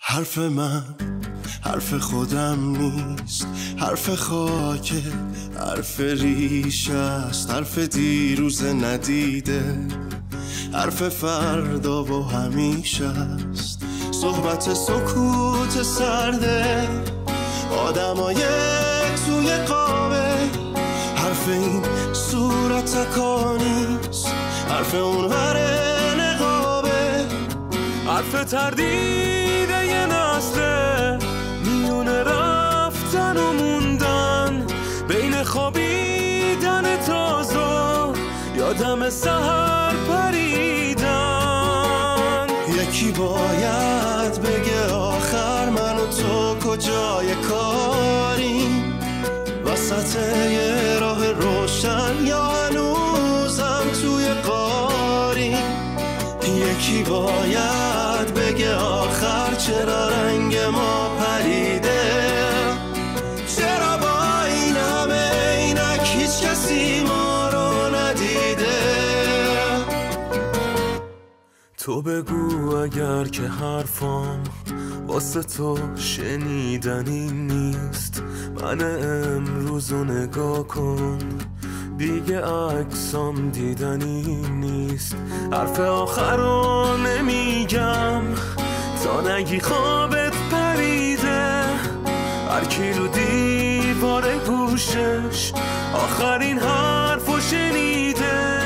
حرف من حرف خودم نیست، حرف خاکه، حرف ریشه است، حرف دیروز ندیده، حرف فردا و همیشه است. صحبت سکوت سرده آدمای توی قابه، حرف این صورت تکانیست، حرف اون ور نقابه، حرف تردیده یه نسله میون رفتن و موندن، بین خوابیدن تازه یادم سحر پریدن. یکی باید بگه آخر من و تو کجای کاریم، وسط یه راه روشن یا هنوزم توی قاریم. یکی باید بگه آخر چرا رنگ ما پریده، چرا با این همه اینک هیچ کسی ما رو ندیده. تو بگو اگر که حرفم واسه تو شنیدنی نیست، من امروزو نگاه کن دیگه عکسام دیدنی نیست. حرف آخر رو نمیگم تا نگی خوابت پریده، هر کی رو دیوار گوشش آخرین حرفو شنیده.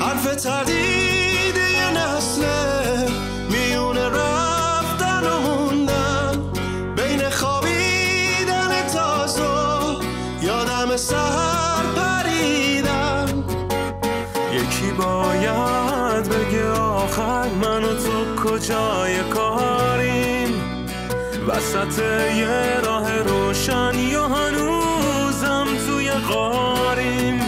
حرف تردیده یه نسله میون رفتن و موندن، بین خوابیدن تازه یادم سحر پریدن. یکی باید بگه آخر من و تو کجای کاریم، وسط یه راه روشن یا هنوزم توی غاریم.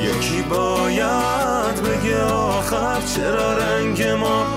یکی باید بگه آخر چرا رنگ ما